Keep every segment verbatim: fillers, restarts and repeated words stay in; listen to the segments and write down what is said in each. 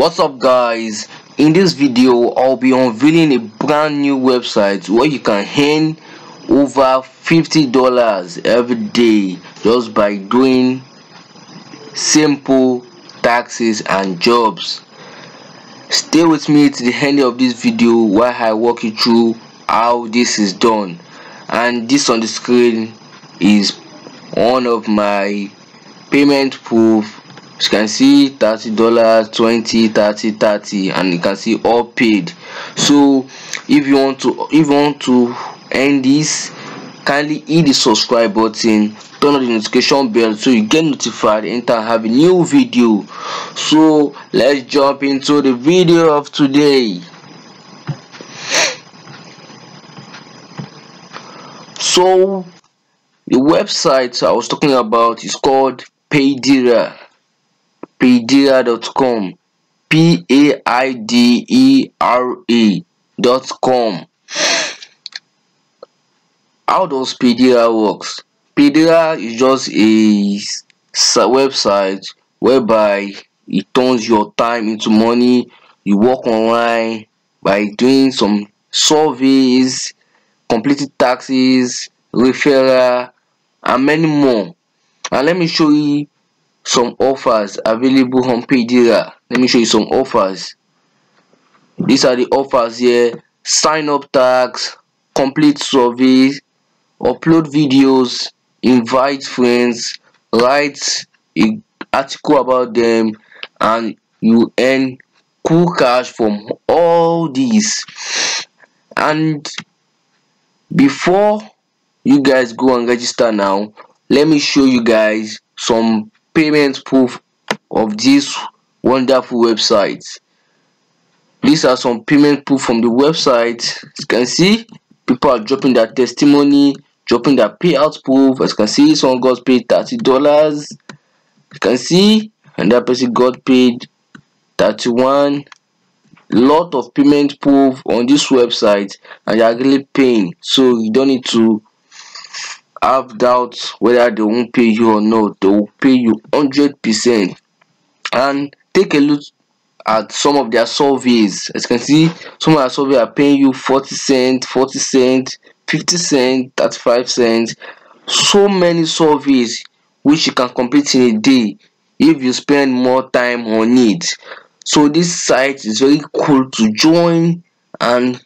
What's up guys, in this video I'll be unveiling a brand new website where you can earn over fifty dollars every day just by doing simple taxes and jobs. Stay with me to the end of this video where I walk you through how this is done. And this on the screen is one of my payment proof. You can see thirty dollars, twenty, thirty, thirty, and you can see all paid. So if you want to if you want to end this, kindly hit the subscribe button, turn on the notification bell so you get notified anytime I have a new video. So let's jump into the video of today. So the website I was talking about is called payder. payder dot com, P A I D E R A dot com. How does Payder works? Payder is just a website whereby it turns your time into money. You work online by doing some surveys, completed taxes, referral, and many more. And let me show you some offers available on Payder. Let me show you some offers. These are the offers here: sign up tax, complete surveys, upload videos, invite friends, write an article about them, and you earn cool cash from all these. And before you guys go and register now, let me show you guys some payment proof of this wonderful website. These are some payment proof from the website. As you can see, people are dropping their testimony, dropping their payout proof. As you can see, someone got paid thirty dollars. You can see, and that person got paid thirty-one. Lot of payment proof on this website, and they are really paying, so you don't need to have doubts whether they won't pay you or not. They will pay you one hundred percent. And take a look at some of their surveys. As you can see, some of their surveys are paying you forty cents, forty cents, fifty cents, thirty-five cents. So many surveys which you can complete in a day if you spend more time on it. So this site is very cool to join, and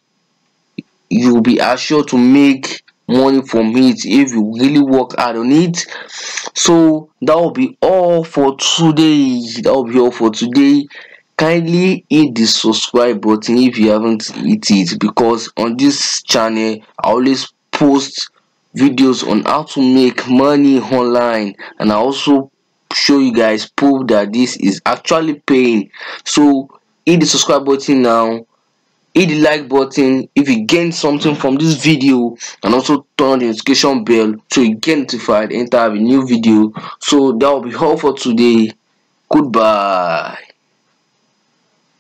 you'll be assured to make money from it if you really work hard on it. So that will be all for today. That will be all for today. Kindly hit the subscribe button if you haven't hit it, because on this channel I always post videos on how to make money online, and I also show you guys proof that this is actually paying. So hit the subscribe button now. Hit the like button if you gain something from this video, and also turn on the notification bell so you get notified anytime I have a new video. So that will be all for today. Goodbye.